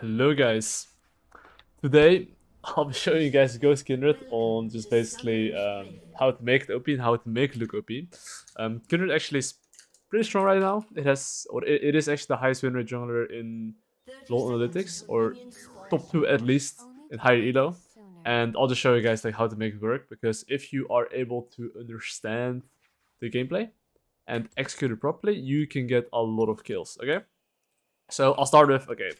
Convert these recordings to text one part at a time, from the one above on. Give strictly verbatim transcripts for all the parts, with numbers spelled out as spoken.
Hello guys, today I'll be showing you guys Ghost Kindred on just basically um, how to make it O P and how to make it look O P. Um, Kindred actually is pretty strong right now. It has, or it, it is actually the highest win rate jungler in LoL analytics, or top two at least in higher E L O. And I'll just show you guys like how to make it work, because if you are able to understand the gameplay and execute it properly, you can get a lot of kills. Okay, so I'll start with okay.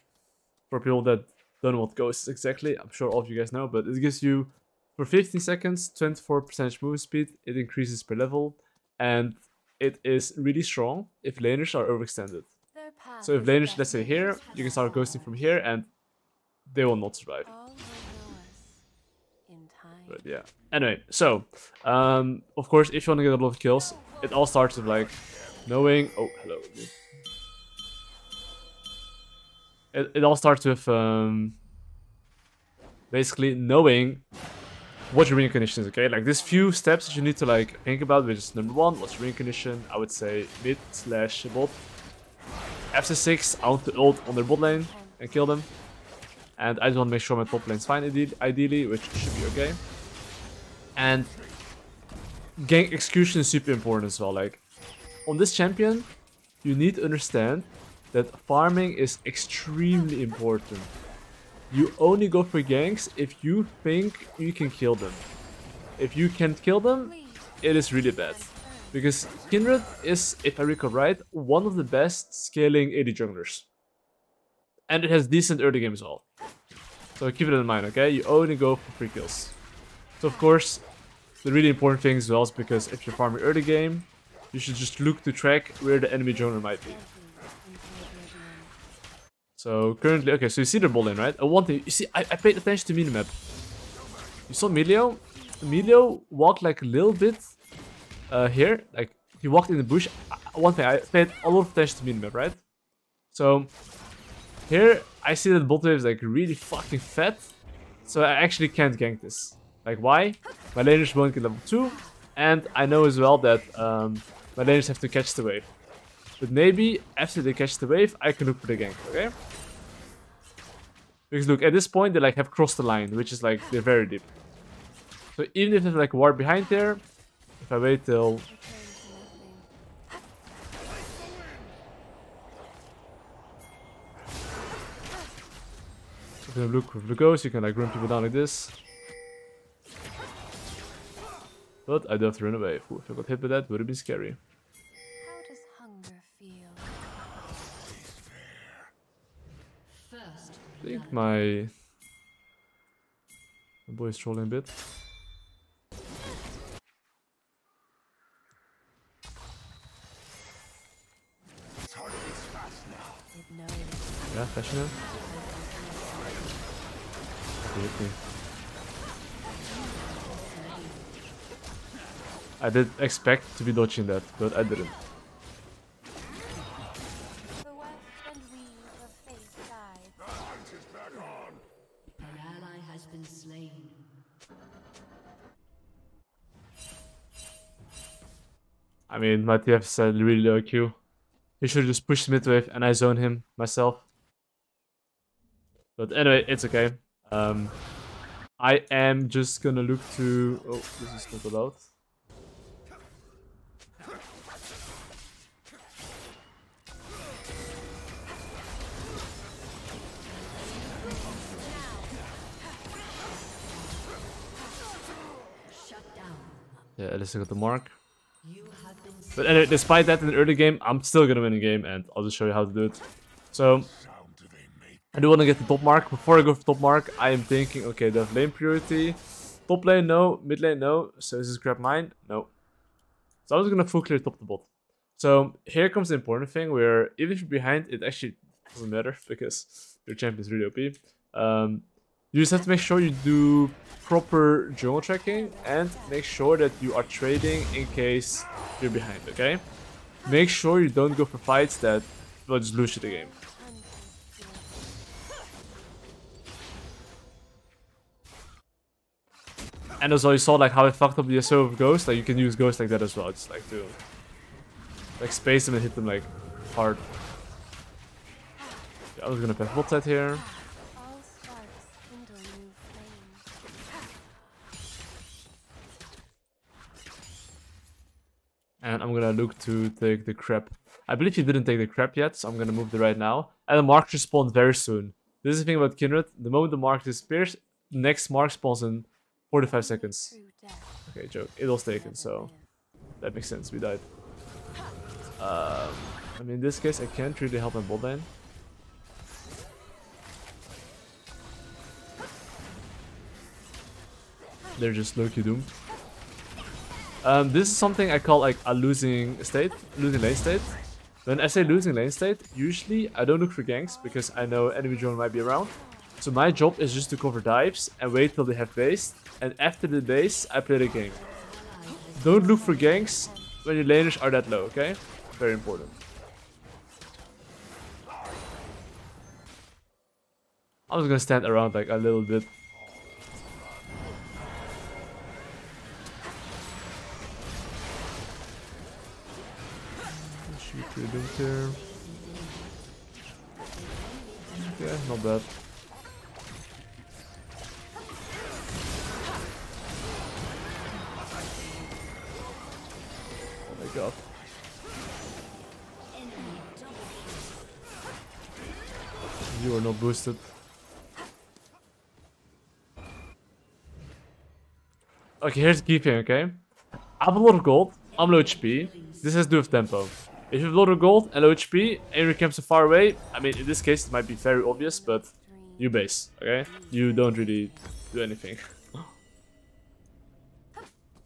For people that don't know what Ghost is exactly, I'm sure all of you guys know, but it gives you for fifteen seconds twenty-four percent movement speed. It increases per level, and it is really strong if laners are overextended. So if laners, let's say here, you can start ghosting from here, and they will not survive. But yeah. Anyway, so um, of course, if you want to get a lot of kills, it all starts with like knowing. Oh, hello. It, it all starts with um, basically knowing what your win condition is, okay? Like, there's few steps that you need to like think about, which is number one, what's your win condition? I would say mid slash bot. After six, I want to ult on their bot lane and kill them. And I just want to make sure my top lane's fine ideally, which should be okay. And gank execution is super important as well. Like, on this champion, you need to understand that farming is extremely important. You only go for ganks if you think you can kill them. If you can't kill them, it is really bad. Because Kindred is, if I recall right, one of the best scaling A D junglers. And it has decent early game as well. So keep it in mind, okay? You only go for free kills. So of course, the really important thing as well is because if you're farming early game, you should just look to track where the enemy jungler might be. So currently, okay, so you see the Bolin, right? And one thing, you see, I, I paid attention to minimap. You saw Milio? Milio walked like a little bit uh, here, like he walked in the bush. I, one thing, I paid a lot of attention to minimap, right? So here, I see that bot wave is like really fucking fat. So I actually can't gank this. Like, why? My laners won't get level two. And I know as well that um, my laners have to catch the wave. But maybe after they catch the wave, I can look for the gank, okay? Because look, at this point they like have crossed the line, which is like they're very deep. So even if there's like a ward behind there, if I wait till so if you look with the ghost, you can like run people down like this. But I do have to run away. Ooh, if I got hit by that, would have been scary. I think my, my boy is trolling a bit. Yeah, fashion him. I did expect to be dodging that, but I didn't. I mean, my T F is at really low Q. He should just push mid wave and I zone him myself. But anyway, it's okay. Um, I am just gonna look to. Oh, this is not allowed. Yeah, at least I got the mark. But anyway, despite that in the early game, I'm still gonna win the game, and I'll just show you how to do it. So, I do want to get the top mark. Before I go for top mark, I am thinking, okay, they have lane priority. Top lane, no. Mid lane, no. So is this grab mine? No. So I'm just gonna full clear top to bot. So here comes the important thing, where even if you're behind, it actually doesn't matter, because your champion is really O P. Um, you just have to make sure you do proper jungle tracking, and make sure that you are trading in case you're behind, okay? Make sure you don't go for fights that will just lose you the game. And as well, you saw like how I fucked up the Yasuo with Ghost. Like, you can use Ghost like that as well, just like to like space them and hit them like hard. Yeah, I was gonna pet Voltet here. I'm gonna look to take the crab. I believe he didn't take the crab yet, so I'm gonna move the right now. And the mark should spawn very soon. This is the thing about Kindred. The moment the mark disappears, the next mark spawns in forty-five seconds. Okay, joke. It was taken, so that makes sense. We died. Um, I mean, in this case, I can't really help my bot lane. They're just low-key doomed. Um, this is something I call like a losing state, losing lane state. When I say losing lane state, usually I don't look for ganks because I know enemy drone might be around. So my job is just to cover dives and wait till they have base. And after the base, I play the gank. Don't look for ganks when your laners are that low, okay? Very important. I'm just gonna stand around like a little bit. Here. Okay, not bad. Oh my god. You are not boosted. Okay, here's the key thing, okay? I have a lot of gold, I'm low H P. This has to do with tempo. If you have a lot of gold and low H P and your camps are far away, I mean, in this case, it might be very obvious, but you base, okay? You don't really do anything.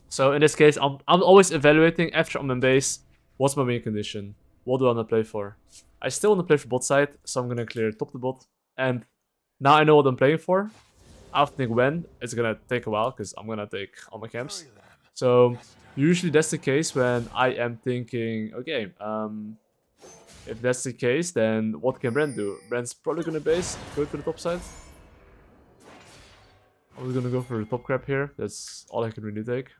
So in this case, I'm, I'm always evaluating after I'm in base, what's my main condition? What do I want to play for? I still want to play for bot side, so I'm going to clear top the bot. And now I know what I'm playing for. I have to think when. It's going to take a while because I'm going to take all my camps. So usually that's the case when I am thinking, okay, um, if that's the case, then what can Brand do? Brand's probably gonna base, go to the top side. I'm just gonna go for the top crab here, that's all I can really take.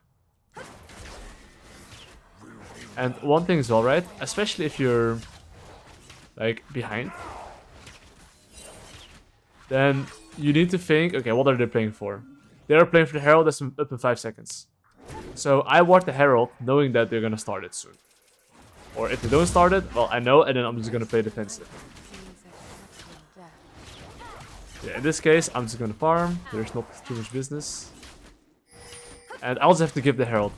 And one thing is alright, especially if you're like behind, then you need to think, okay, what are they playing for? They are playing for the Herald that's up in five seconds. So I ward the Herald knowing that they're gonna start it soon. Or if they don't start it, well I know and then I'm just gonna play defensive. Yeah, in this case I'm just gonna farm, there's not too much business. And I also have to give the Herald.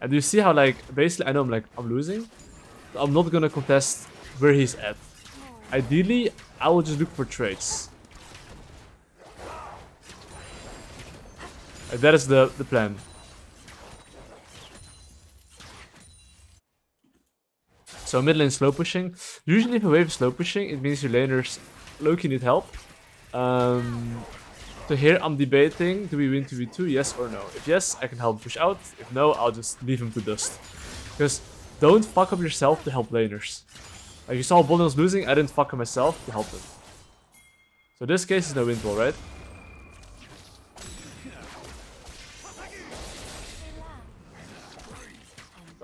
And you see how like, basically I know I'm like, I'm losing. So I'm not gonna contest where he's at. Ideally, I will just look for trades. And that is the, the plan. So mid lane slow pushing. Usually if a wave is slow pushing, it means your laners low-key need help. Um, so here I'm debating, do we win two v two, yes or no? If yes, I can help push out. If no, I'll just leave him to dust. Because don't fuck up yourself to help laners. Like you saw Bolin was losing, I didn't fuck up myself to help him. So this case is no win ball, right?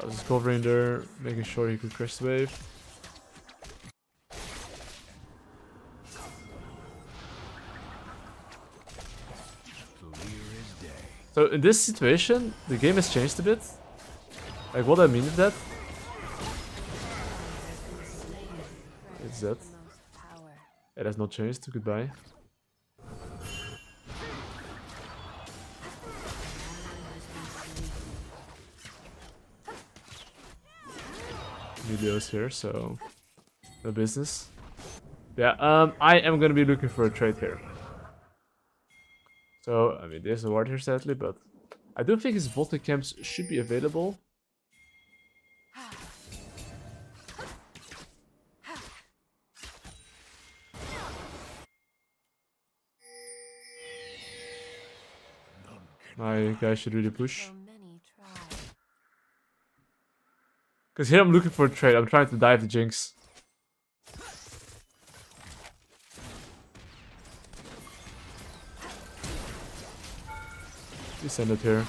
I was just covering there, making sure he could crash the wave. So in this situation, the game has changed a bit. Like what I mean with that? It's that. It has not changed, goodbye. Milio's here, so no business. Yeah, um, I am gonna be looking for a trade here. So, I mean, there's a ward here sadly, but I do think his Voltet camps should be available. My guy should really push. Because here I'm looking for a trade, I'm trying to dive the Jinx. We send it here.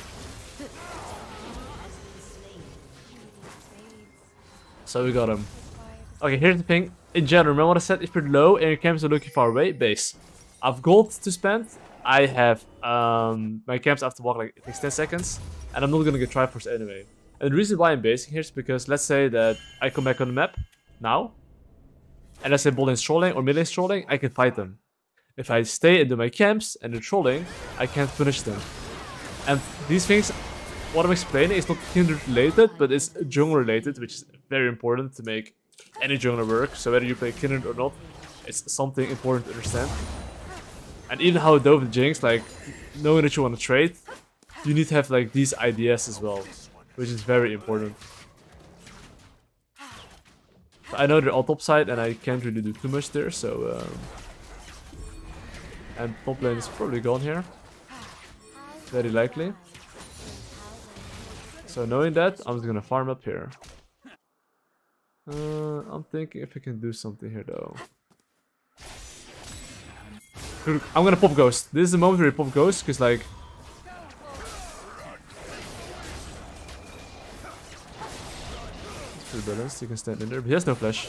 So we got him. Okay, here's the thing. In general, remember what I said? If you're low and your camps are looking far away, base. I've gold to spend. I have um, my camps have to walk like it takes ten seconds. And I'm not gonna get Triforce anyway. And the reason why I'm basing here is because let's say that I come back on the map now, and let's say Bolin's trolling or mid lane's trolling, I can fight them. If I stay and do my camps and they're trolling, I can't punish them. And these things, what I'm explaining is not Kindred related, but it's jungle related, which is very important to make any jungler work. So whether you play Kindred or not, it's something important to understand. And even how I dove with Jinx, like knowing that you want to trade, you need to have like these ideas as well, which is very important. But I know they're all top side and I can't really do too much there, so... Um, and top lane is probably gone here. Very likely. So knowing that, I'm just gonna farm up here. Uh, I'm thinking if I can do something here though. I'm gonna pop Ghost. This is the moment where you pop Ghost, because like... It's pretty balanced, you can stand in there, but he has no flash.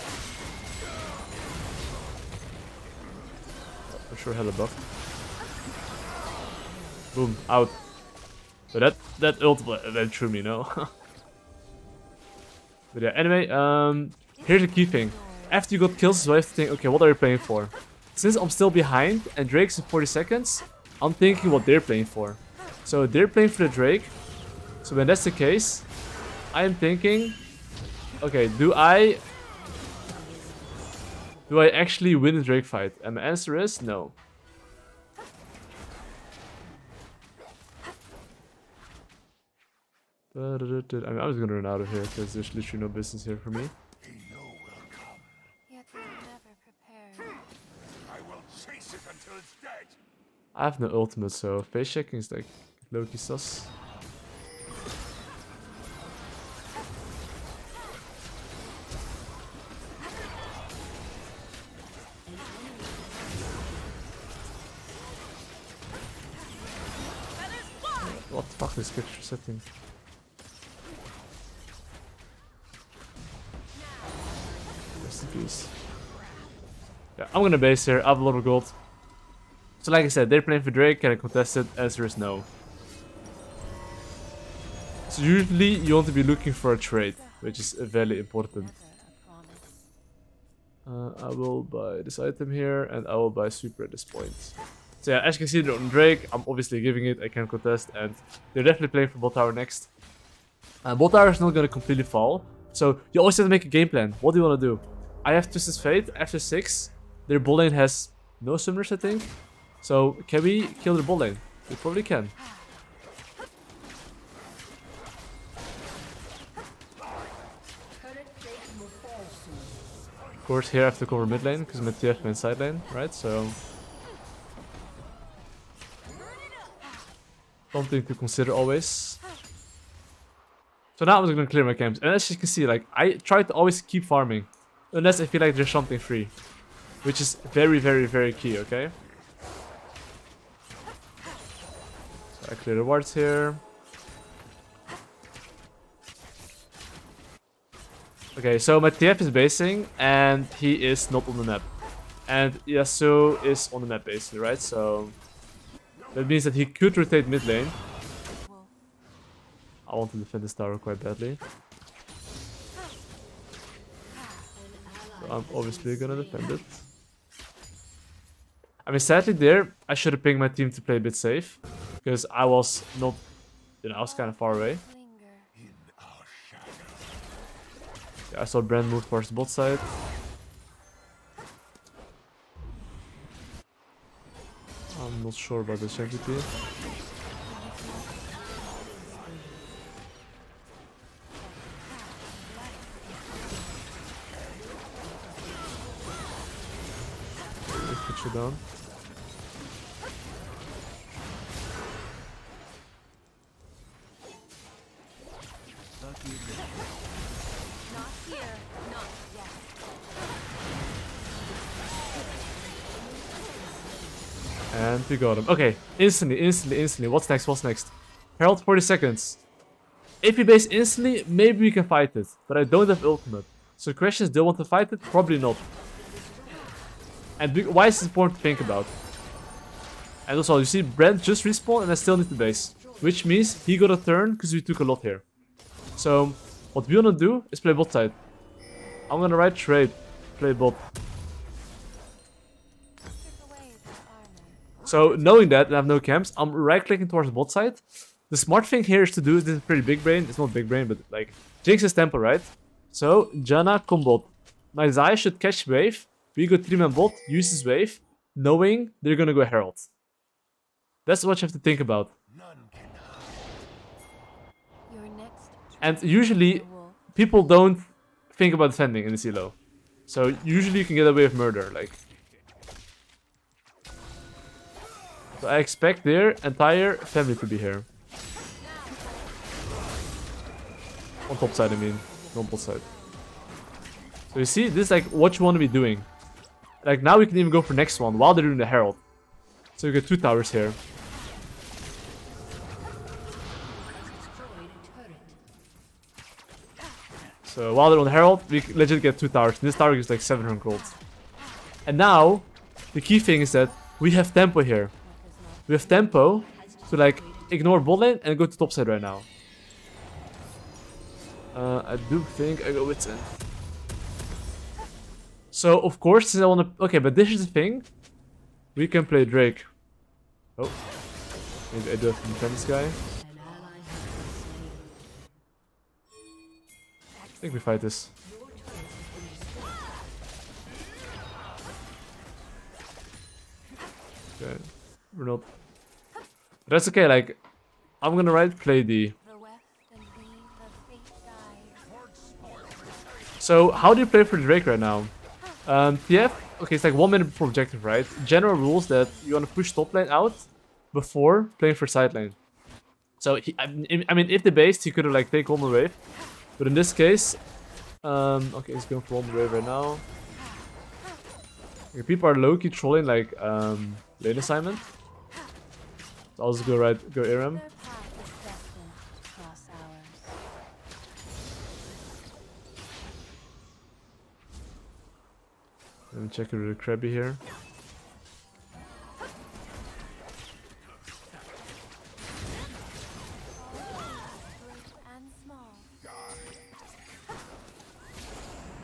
For sure hella buff. Boom, out. But that, that ult went through me, no? But yeah, anyway, um, here's the key thing. After you got kills, so I have to think, okay, what are you playing for? Since I'm still behind and Drake's in forty seconds, I'm thinking what they're playing for. So they're playing for the Drake. So when that's the case, I'm thinking, okay, do I do I actually win the Drake fight? And the answer is no. I mean, I'm just gonna run out of here because there's literally no business here for me. I have no ultimate, so face checking is like low-key sus. What the fuck is this picture setting? Rest in peace. Yeah, I'm gonna base here, I have a lot of gold. So like I said, they're playing for Drake, can I contest it? Answer is no. So usually you want to be looking for a trade, which is very important. Uh, I will buy this item here, and I will buy Super at this point. So yeah, as you can see, they're on Drake, I'm obviously giving it, I can contest, and they're definitely playing for bot tower next. Uh, bot tower is not going to completely fall, so you always have to make a game plan. What do you want to do? I have Twisted Fate, after six, their bot lane has no summoners I think. So, can we kill the bot lane? We probably can. Of course, here I have to cover mid lane, because my T F went side lane, right? So... something to consider always. So now I'm just gonna clear my camps. And as you can see, like, I try to always keep farming. Unless I feel like there's something free. Which is very, very, very key, okay? I clear the wards here. Okay, so my T F is basing and he is not on the map. And Yasuo is on the map basically, right? So that means that he could rotate mid lane. I want to defend this tower quite badly. So I'm obviously gonna defend it. I mean, sadly there, I should have pinged my team to play a bit safe. Because I was not, you know, I was kind of far away. Yeah, I saw Brand move towards the bot side. I'm not sure about this X P. Let's put you down. And we got him. Okay, instantly, instantly, instantly. What's next? What's next? Herald, forty seconds. If we base instantly, maybe we can fight it. But I don't have ultimate. So the question is, do I want to fight it? Probably not. And we, why is it important to think about? And also, you see, Brent just respawned and I still need to base. Which means he got a turn because we took a lot here. So what we wanna do is play bot side. I'm gonna right trade, play bot. So knowing that, and I have no camps, I'm right clicking towards bot side. The smart thing here is to do, this is pretty big brain, it's not big brain, but like, Jinx is tempo, right? So Janna combo. My Zai should catch wave, we go three man bot, use his wave, knowing they're gonna go herald. That's what you have to think about. And usually, people don't think about defending in this elo. So usually you can get away with murder, like. So I expect their entire family to be here. On top side, I mean. On top side. So you see, this is like what you want to be doing. Like now we can even go for next one while they're doing the herald. So you get two towers here. So while they're on herald, we legit get two towers. This tower gives like seven hundred gold. And now, the key thing is that we have tempo here. We have tempo to like ignore Bolin and go to top side right now. Uh, I do think I go with ten. So of course, since I want to... Okay, but this is the thing. We can play Drake. Oh. Maybe I do have to defend this guy. I think we fight this. Okay, we're not. But that's okay. Like, I'm gonna right play D. So how do you play for Drake right now? Um, T F. Okay, it's like one minute before objective, right? General rules that you wanna push top lane out before playing for side lane. So he, I mean, if they based, he could have like take on the wave. But in this case, um, okay, he's going for one wave right now. Okay, people are low-key trolling like um, lane assignment. So I'll just go right, go A R A M. Let me check it with the Krabby here.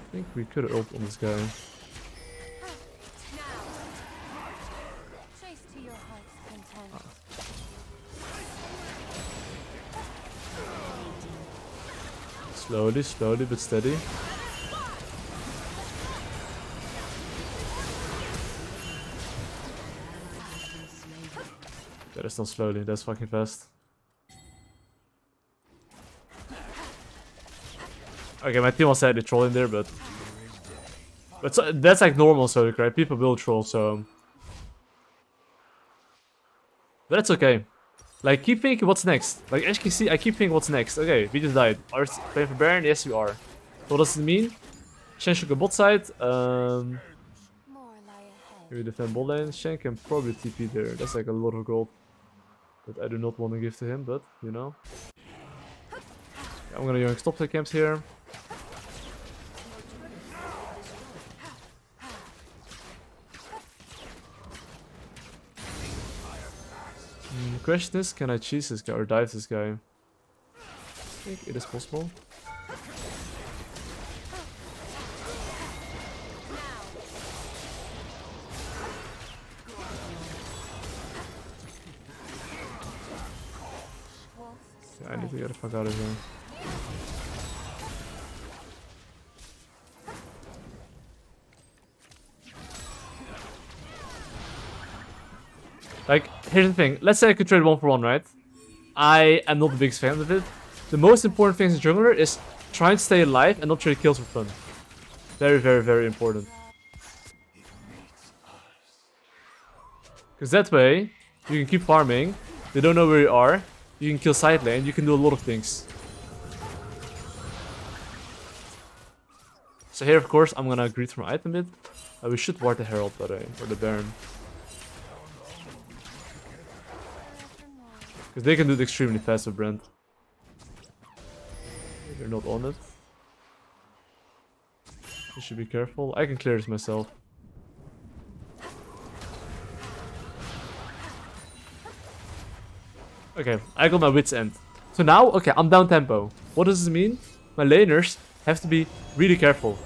I think we could have ult on this guy. Ah. Slowly, slowly but steady. That is not slowly, that's fucking fast. Okay, my team was sadly trolling there, but... but so, that's like normal Sodic, right? People will troll, so... but that's okay. Like, keep thinking what's next. Like, as you can see, I keep thinking what's next. Okay, we just died. Are we playing for Baron? Yes, we are. What does it mean? Shen should go bot side. Um... Here we defend bot lane. Shen can probably T P there. That's like a lot of gold. That I do not want to give to him, but, you know. I'm gonna yoink stop the camps here. Mm, the question is, can I cheese this guy or dive this guy? I think it is possible. Yeah, I need to get the fuck out of here. Like, here's the thing. Let's say I could trade one for one, right? I am not the biggest fan of it. The most important thing as a jungler is try and stay alive and not trade kills for fun. Very, very, very important. Because that way, you can keep farming. They don't know where you are. You can kill side lane. You can do a lot of things. So here, of course, I'm gonna greet from item bit. Uh, we should ward the Herald, by the way, or the Baron. Because they can do it extremely fast with Brand. They're not on it. You should be careful. I can clear this myself. Okay, I got my wits end. So now, okay, I'm down tempo. What does this mean? My laners have to be really careful.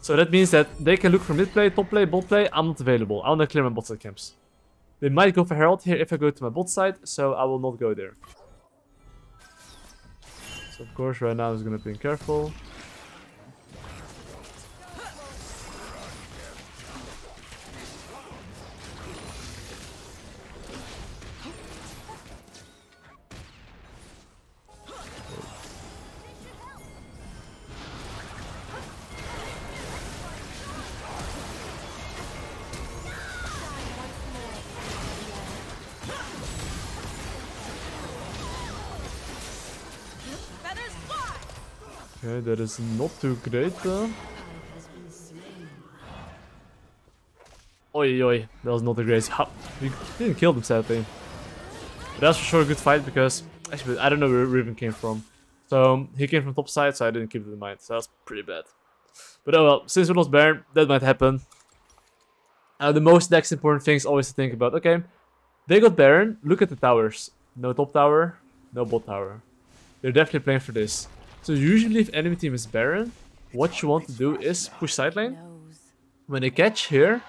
So that means that they can look for mid play, top play, bot play. I'm not available. I want to clear my bot side camps. They might go for Herald here if I go to my bot side, so I will not go there. So of course right now I'm just going to be careful. Okay, that is not too great though. Oi oi, that was not a great. We didn't kill them sadly. But that's for sure a good fight because actually I don't know where Riven came from. So he came from top side, so I didn't keep it in mind. So that's pretty bad. But oh well, since we lost Baron, that might happen. Uh, the most next important thing is always to think about, okay, they got Baron, look at the towers. No top tower, no bot tower. They're definitely playing for this. So usually if enemy team is Baron, what you want to do is push side lane. When they catch here,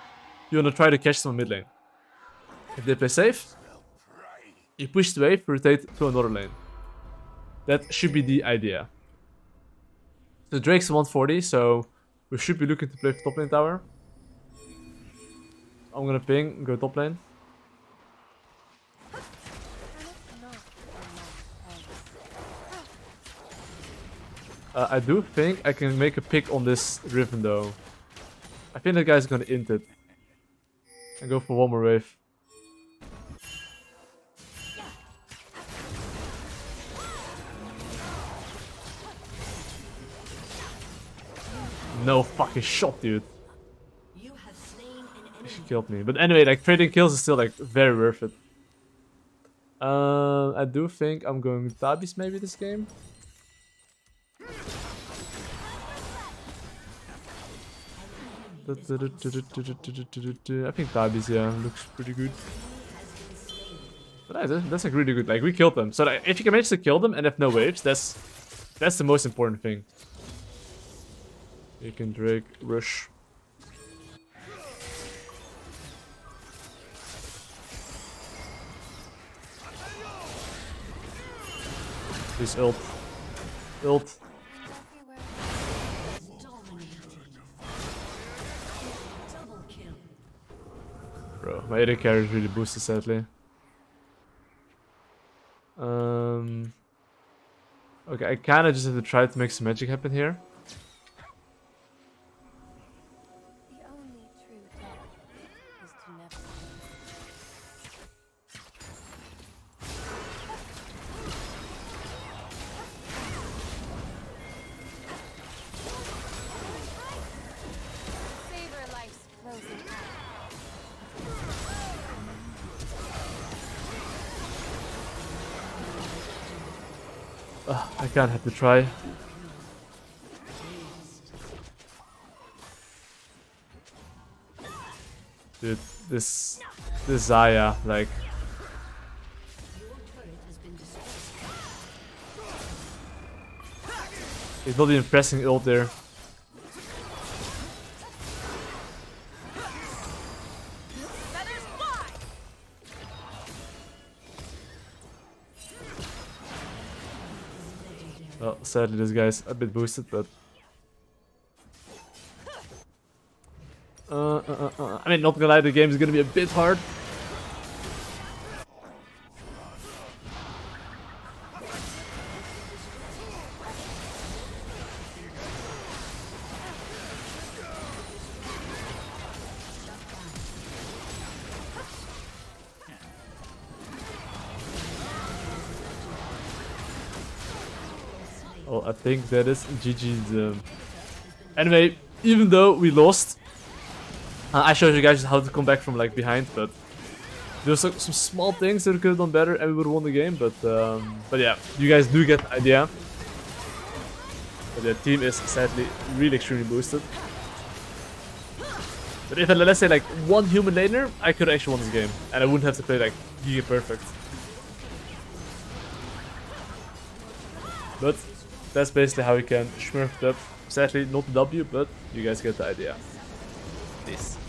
you want to try to catch them in mid lane. If they play safe, you push the wave, rotate to another lane. That should be the idea. So Drake's one forty, so we should be looking to play for top lane tower. I'm gonna ping, go top lane. Uh, I do think I can make a pick on this Riven though. I think that guy's gonna int it. And go for one more wave. No fucking shot, dude. She killed me. But anyway, like trading kills is still like very worth it. Uh, I do think I'm going Tabis maybe this game. I think Tabis, yeah, looks pretty good. But that's, that's like really good, like we killed them. So like, if you can manage to kill them and have no waves, that's that's the most important thing. You can Drake, rush. Please ult. Ult. My A D carry is really boosted, sadly. Um, okay, I kinda just have to try to make some magic happen here. Uh, I can't have to try. Dude, this this Xayah, like he's not even pressing ult there. Well, sadly this guy's a bit boosted, but uh, uh, uh, uh. I mean, not gonna lie, the game is gonna be a bit hard. I think that is G G. Anyway, even though we lost, uh, I showed you guys how to come back from like behind, but there's like, some small things that we could have done better and we would have won the game, but um, but yeah, you guys do get the idea. But the team is sadly really extremely boosted. But if I, let's say like one human laner, I could actually won this game and I wouldn't have to play like Giga Perfect. But that's basically how you can smurf it up. Sadly, not W, but you guys get the idea. This.